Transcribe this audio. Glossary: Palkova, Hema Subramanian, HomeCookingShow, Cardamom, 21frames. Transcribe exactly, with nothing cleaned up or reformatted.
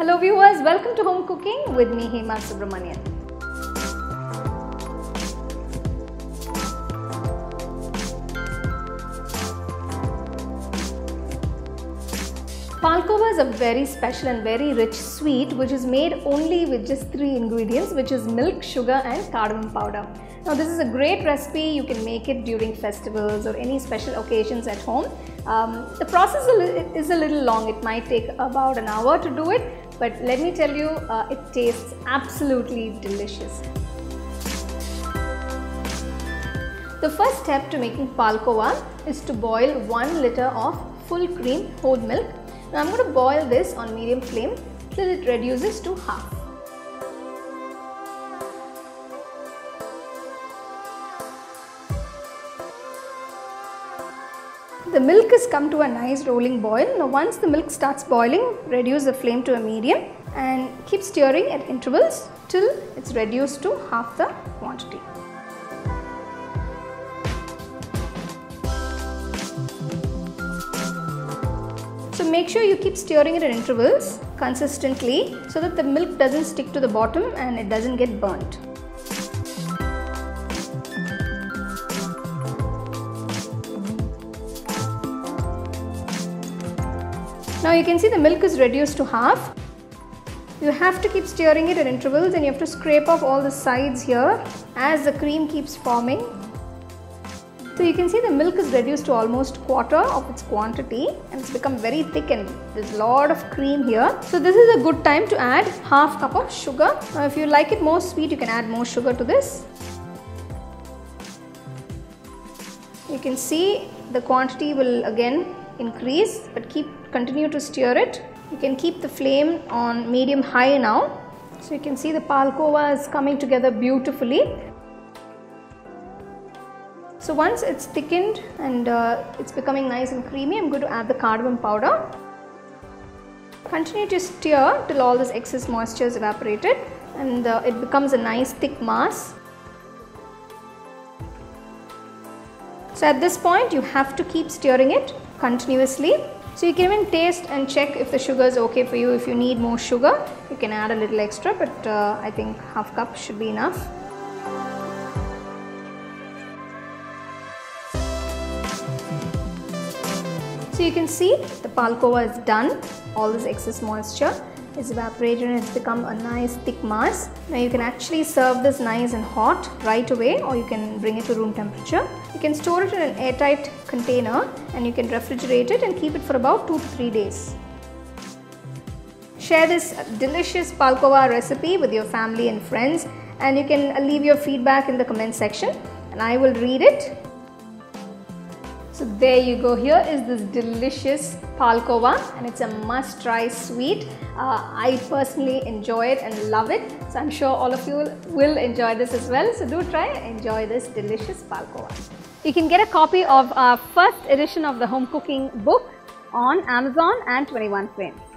Hello viewers, welcome to Home Cooking with me Hema Subramanian. Palkova is a very special and very rich sweet which is made only with just three ingredients, which is milk, sugar and cardamom powder. Now this is a great recipe, you can make it during festivals or any special occasions at home. Um, the process is a little long, it might take about an hour to do it, but let me tell you, uh, it tastes absolutely delicious. The first step to making Palkova is to boil one litre of full cream whole milk. Now I'm going to boil this on medium flame till it reduces to half. The milk has come to a nice rolling boil. Now once the milk starts boiling, reduce the flame to a medium and keep stirring at intervals till it's reduced to half the quantity. So make sure you keep stirring it at intervals consistently so that the milk doesn't stick to the bottom and it doesn't get burnt. Now you can see the milk is reduced to half. You have to keep stirring it at intervals and you have to scrape off all the sides here as the cream keeps forming. So you can see the milk is reduced to almost quarter of its quantity and it's become very thick and there's a lot of cream here. So this is a good time to add half cup of sugar. Now if you like it more sweet, you can add more sugar to this. You can see the quantity will again increase, but keep continue to stir it. You can keep the flame on medium high now. So you can see the Palkova is coming together beautifully. So once it's thickened and uh, it's becoming nice and creamy, I'm going to add the cardamom powder. Continue to stir till all this excess moisture is evaporated and uh, it becomes a nice thick mass. So at this point you have to keep stirring it continuously. So you can even taste and check if the sugar is okay for you. If you need more sugar, you can add a little extra, but uh, I think half cup should be enough. So you can see the Palkova is done. All this excess moisture is evaporated and it's become a nice thick mass. Now you can actually serve this nice and hot right away, or you can bring it to room temperature. You can store it in an airtight container and you can refrigerate it and keep it for about two to three days. Share this delicious Palkova recipe with your family and friends, and you can leave your feedback in the comment section and I will read it. So there you go, here is this delicious Palkova and it's a must try sweet. Uh, I personally enjoy it and love it. So I'm sure all of you will enjoy this as well. So do try and enjoy this delicious Palkova. You can get a copy of our first edition of the Home Cooking book on Amazon and twenty-one frames.